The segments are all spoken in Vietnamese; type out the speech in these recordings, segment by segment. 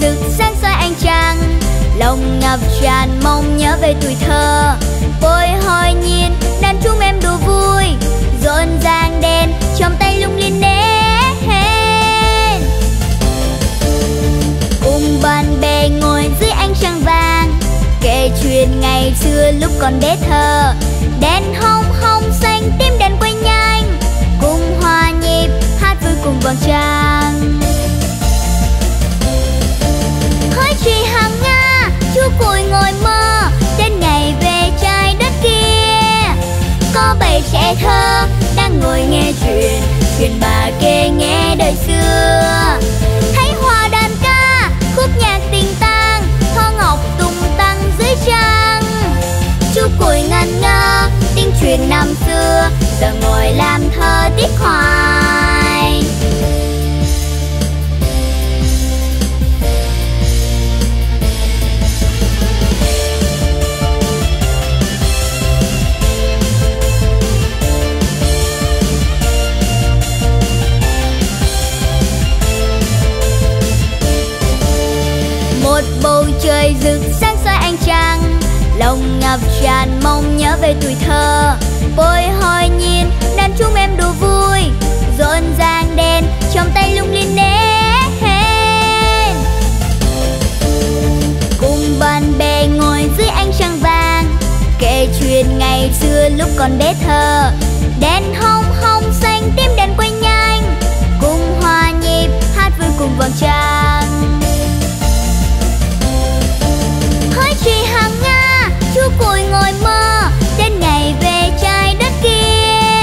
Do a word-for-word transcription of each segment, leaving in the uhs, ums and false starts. Rực sáng soi ánh trăng, lòng ngập tràn mong nhớ về tuổi thơ. Bồi hồi nhìn đàn chúng em đùa vui, rộn ràng đèn trong tay lung linh nến. Cùng bạn bè ngồi dưới ánh trăng vàng, kể chuyện ngày xưa lúc còn bé thơ. Đèn hồng hồng xanh tím đèn quay nhanh, cùng hòa nhịp hát vui cùng vầng trăng. Hỡi chị Hằng Nga, chú Cùi ngồi mơ đến ngày về trái đất kia. Có bầy trẻ thơ đang ngồi nghe chuyện, chuyện bà kể nghe đời xưa. Hãy hòa đàn ca, khúc nhạc tình tang, thơ ngọc tung tăng dưới trăng. Chú Cùi ngẩn ngơ, tiếng chuyện năm xưa, giờ ngồi làm thơ tiếc hoài. Một bầu trời rực sáng soi ánh trăng, lòng ngập tràn mong nhớ về tuổi thơ. Bồi hồi nhìn đàn chúng em đùa vui, rộn ràng đèn trong tay lung linh nến. Cùng bạn bè ngồi dưới ánh trăng vàng, kể chuyện ngày xưa lúc còn bé thơ. Đèn hồng hồng xanh tím đèn quay nhanh, cùng hòa nhịp hát vui cùng vầng trăng. Hỡi chị Hằng Nga, chú Cùi ngồi mơ đến ngày về trái đất kia.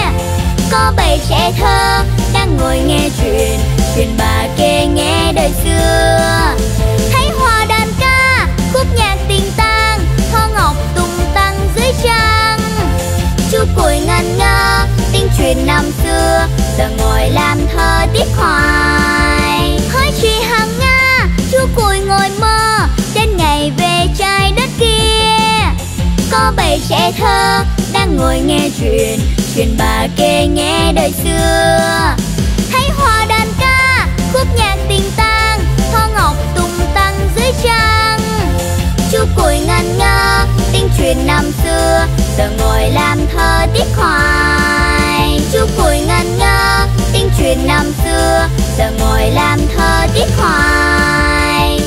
Có bầy trẻ thơ đang ngồi nghe chuyện, chuyện bà kể nghe đời xưa. Hãy hòa đàn ca, khúc nhạc tình tang, thơ ngọc tung tăng dưới trăng. Chú Cùi ngẩn ngơ, tiếng chuyện năm xưa, giờ ngồi làm thơ tiếc hoài. Hỡi chị Hằng Nga, chú Cùi ngồi mơ đến ngày về trái đất kia. Có bầy trẻ thơ đang ngồi nghe chuyện, chuyện bà kể nghe đời xưa. Hãy hòa đàn ca, khúc nhạc tình tang, thơ ngọc tung tăng dưới trăng. Chú Cùi ngẩn ngơ, tiếng chuyện năm xưa, giờ ngồi làm thơ tiếc hoài. Chú Cùi ngẩn ngơ, tiếng chuyện năm xưa, giờ ngồi làm thơ tiếc hoài.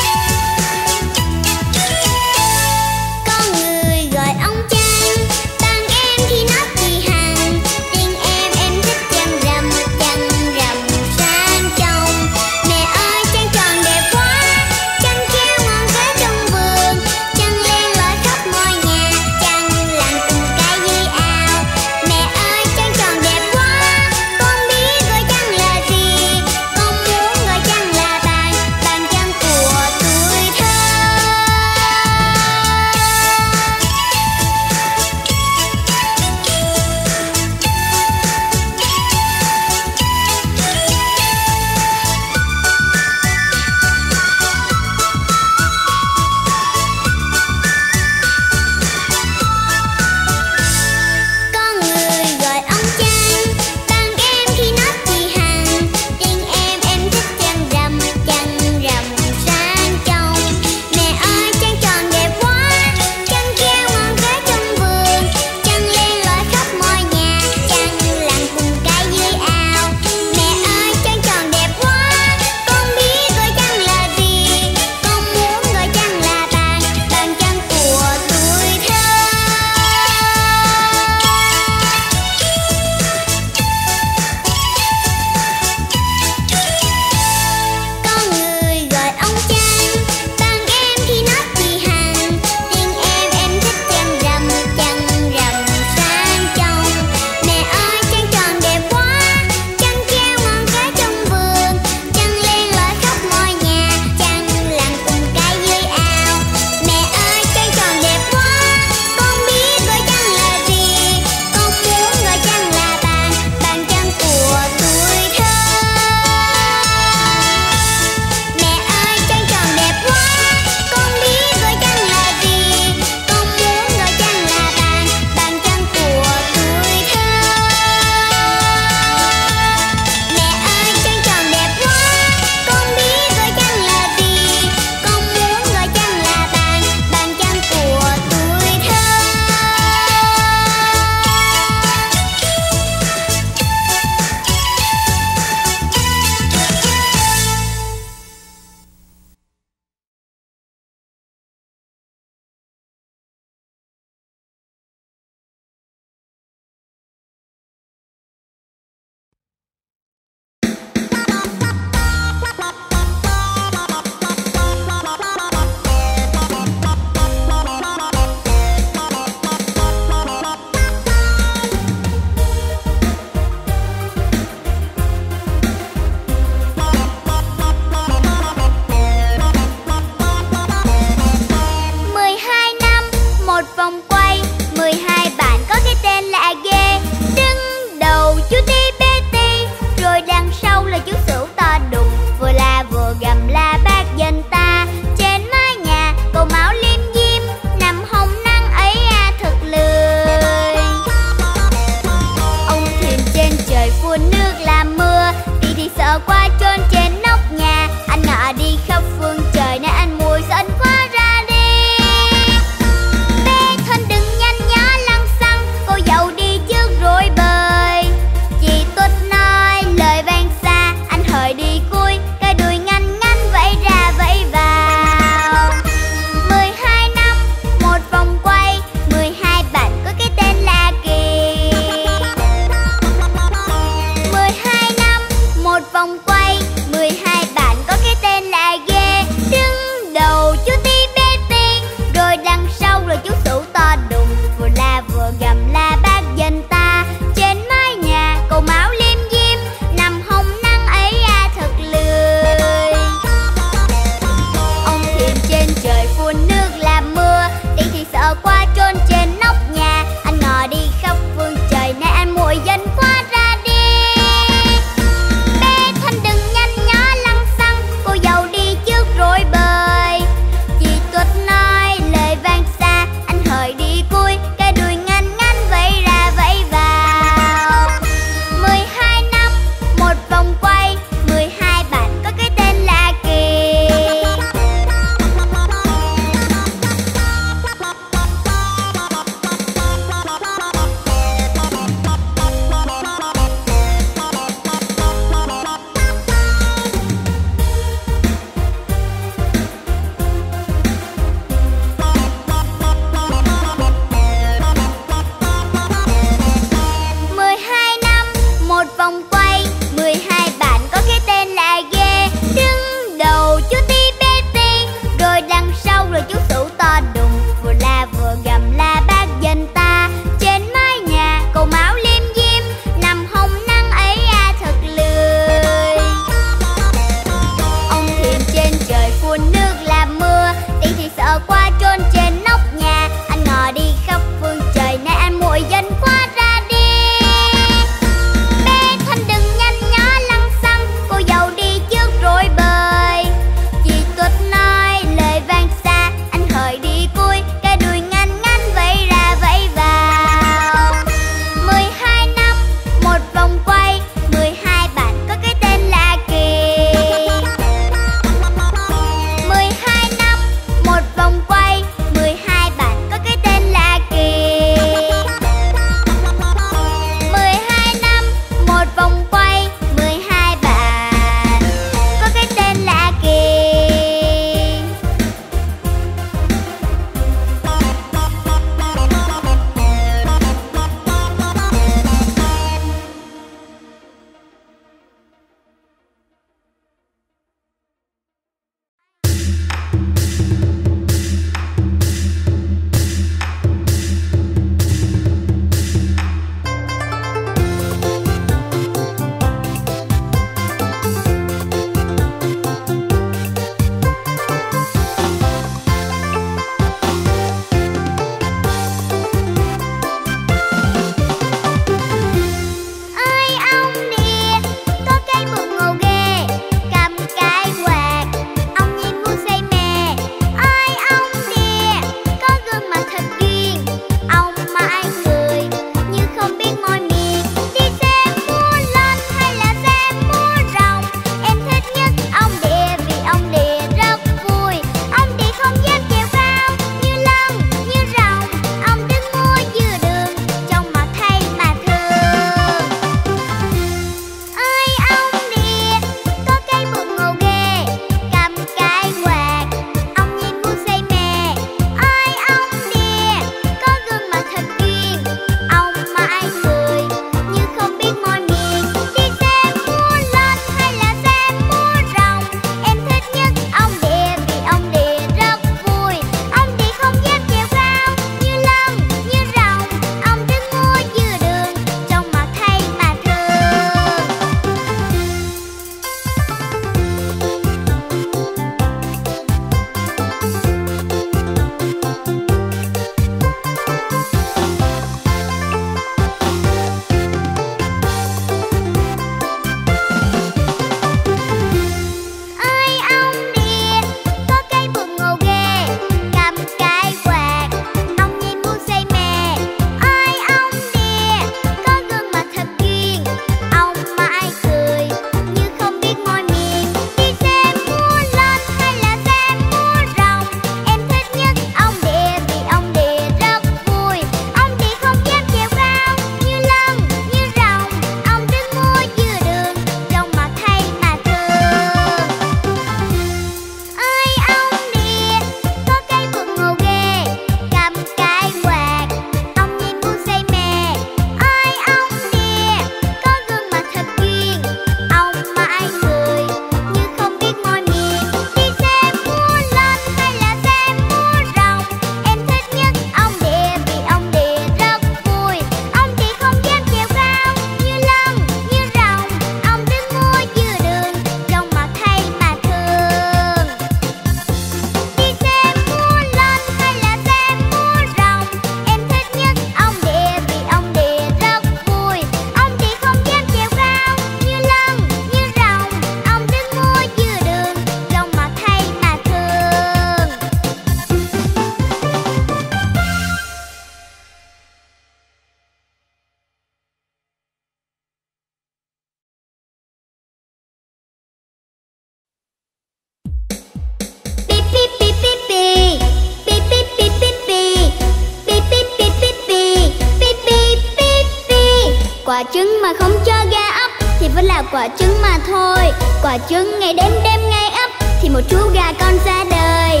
trứng mà không cho ra ấp thì vẫn là quả trứng mà thôi. Quả trứng ngày đêm đêm ngày ấp thì một chú gà con ra đời.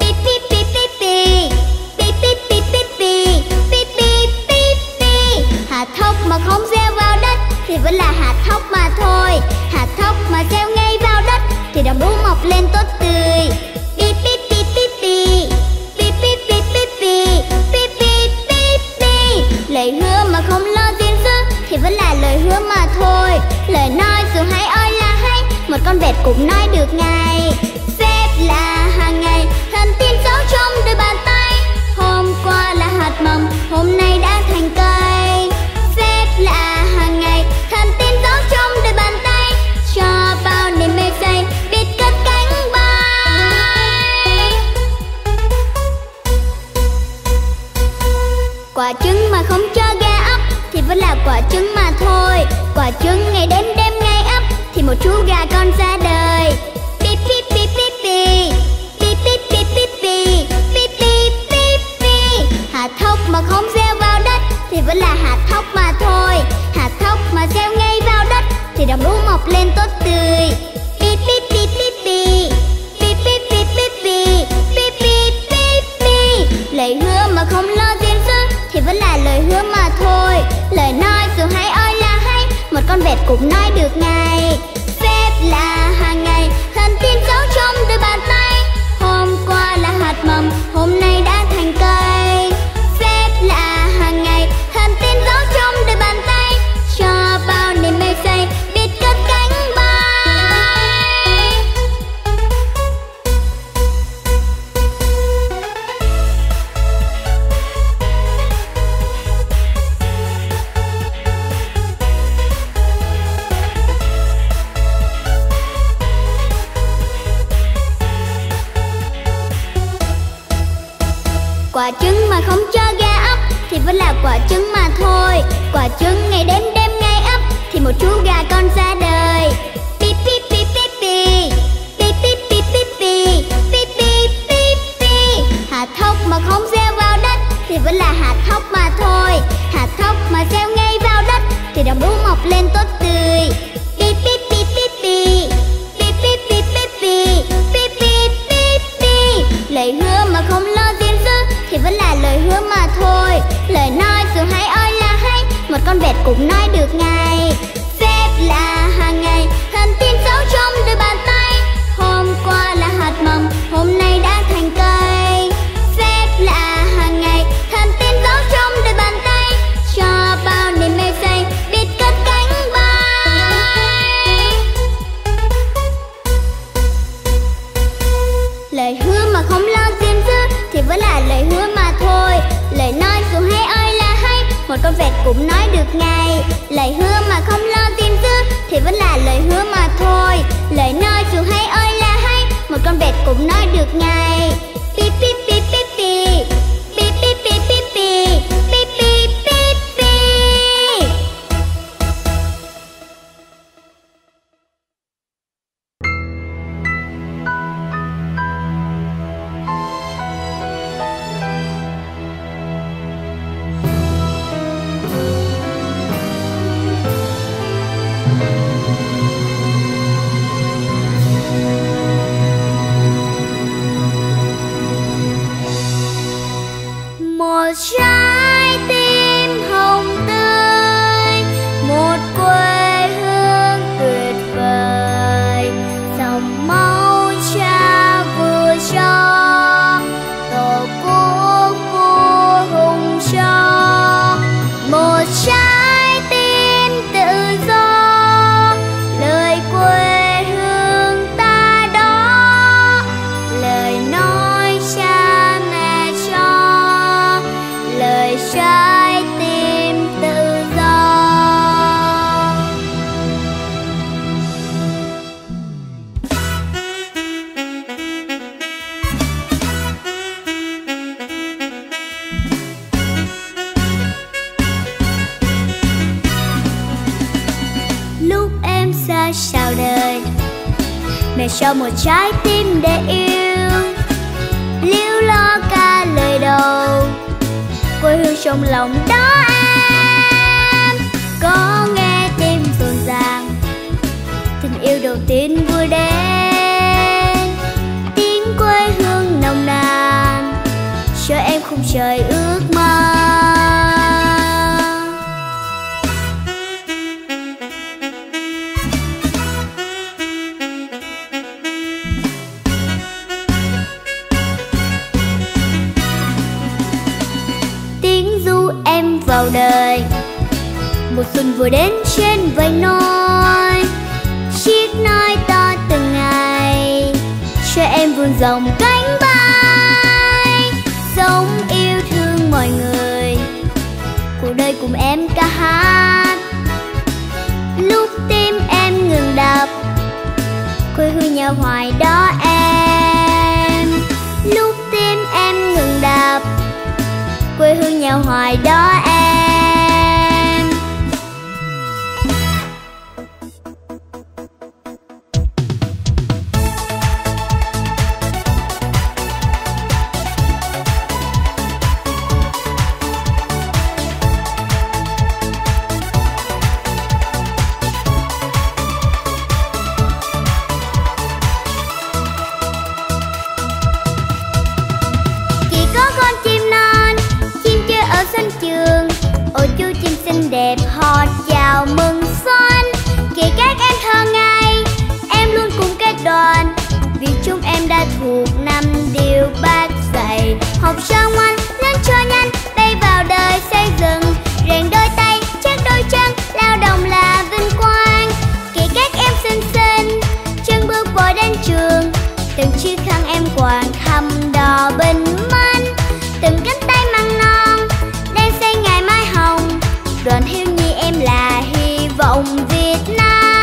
Pip pip pip pip pip pip pip pip pip pip pip pip pip pip. Hạt thóc mà không gieo vào đất thì vẫn là hạt thóc mà thôi. Hạt thóc mà gieo ngay vào đất thì đồng lúa mọc lên tốt tươi. Pip pip pip pip pip pip pip pip pip pip pip pip pip. Lời hứa mà không lo duyên dáng thì vẫn là lời hứa mà thôi. Lời nói dù hay ơi là hay, một con vẹt cũng nói được ngay. Vẹt là hàng ngày, thần tiên giấu trong đôi bàn tay. Hôm qua là hạt mầm, hôm nay đã thành cây. Vẹt là hàng ngày, thần tiên giấu trong đôi bàn tay. Cho bao niềm mê say, biết cất cánh bay. Quả trứng mà không cho gà ấp thì vẫn là quả trứng mà thôi. Quả trứng ngày đêm đêm ngày ấp thì một chú gà con ra đời. Pip pip pip pip pip pip pip pip pip pip pip pip pip pip. Hạt thóc mà không gieo vào đất thì vẫn là hạt thóc mà thôi. Hạt thóc mà gieo ngay vào đất thì đồng lúa mọc lên tốt tươi. Pip pip pip pip pip pip pip pip pip pip pip pip pip pip. Lời hứa mà không lo duyên dáng thì vẫn là lời hứa mà thôi. Lời nói dù hay ơi là hay, một con vẹt cũng nói được ngay. Vẹt là hàng ngày, thần tiên giấu trong đôi bàn tay. Hôm qua là hạt mầm, hôm nay đã thành cây. Vẹt là hàng ngày, thần tiên giấu trong đôi bàn tay. Cho bao niềm mê say, biết cất cánh bay. Quả trứng mà không cho gà ấp thì vẫn là quả trứng mà thôi. Quả trứng ngày đêm đêm ngày ấp thì một chú gà con ra đời. Pip pip pip pip pip pip pip pip pip pip pip pip pip pip. Hạt thóc mà không gieo vào đất thì vẫn là hạt thóc mà thôi. Hạt thóc mà gieo ngay vào đất thì đồng lúa mọc lên tốt tươi. Pip pip pip pip pip pip pip pip pip pip pip pip pip. Lời hứa mà không lo duyên dáng thì vẫn là lời hứa mà thôi. Lời nói dù hay ơi là hay, một con vẹt cũng nói được ngay. Vẹt là hàng ngày, thần tiên giấu trong đôi bàn tay. Hôm qua là hạt mầm, hôm nay đã thành cây. Vẹt là hàng ngày, thần tiên giấu trong đôi bàn tay. Cho bao niềm mê say, biết cất cánh bay. Lời hứa mà không lo duyên dáng thì vẫn là lời hứa mà thôi. Lời nói dù hay ơi là hay, một con vẹt cũng nói được ngay. Lời hứa mà không lo tin giữ thì vẫn là lời hứa mà thôi. Lời nói dù hay ơi là hay, một con vẹt cũng nói được ngay. Pip pip pip pip pip pip pip pip pip pip pip pip pip pip. Một trái tim hồng tươi, một quê hương tuyệt vời, dòng máu cha vừa cho, tổ quốc vua hùng cho. Một trái tim tự do, lời quê hương ta đó, lời nói cha. Trái tim tự do. Lúc em ra chào đời, mẹ cho một trái tim để yêu, líu lo cả lời đầu quê hương trong lòng đó em. Con trời ước mơ. Tiếng ru em vào đời, mùa xuân vừa đến trên vành nôi, chiếc nôi to từng ngày cho em vươn dòng cánh bay. Sống yêu thương mọi người, cuộc đời cùng em ca hát. Lúc tim em ngừng đập, quê hương nhà hoài đó em. Lúc tim em ngừng đập, quê hương nhà hoài đó em. Đẹp họ chào mừng xuân, kể các em thơ ngây, em luôn cùng kết đoàn. Vì chúng em đã thuộc năm điều bác dạy, học cho ngoan, lớn cho nhanh, bay vào đời xây dựng, rèn đôi tay, chắc đôi chân, lao động là vinh quang. Kể các em xinh xinh, chân bước vội đến trường, từng chiếc khăn em quàng thăm đò bình minh, từng cánh tay măng non đem xây ngày mai hồng. Đoàn thiếu nhi em là hy vọng Việt Nam.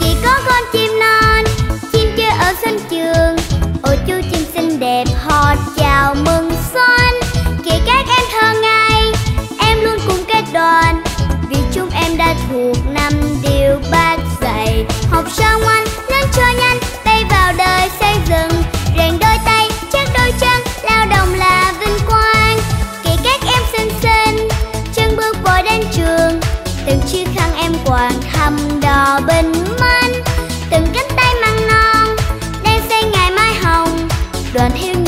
Chỉ có con chim non, chim chơi ở sân trường, ôi chú chim xinh đẹp hót chào mừng xuân. Kể các em thơ ngây, em luôn cùng kết đoàn. Vì chúng em đã thuộc năm điều bác dạy, học cho ngoan, lớn cho nhanh, bay vào đời xây dựng, rèn đôi tay, chắc đôi chân, lao động là vinh quang. Kể các em xinh xinh, chân bước vội đến trường, từng chiếc khăn em quàng thăm đò bình minh, từng cánh tay măng non. Đoàn thiếu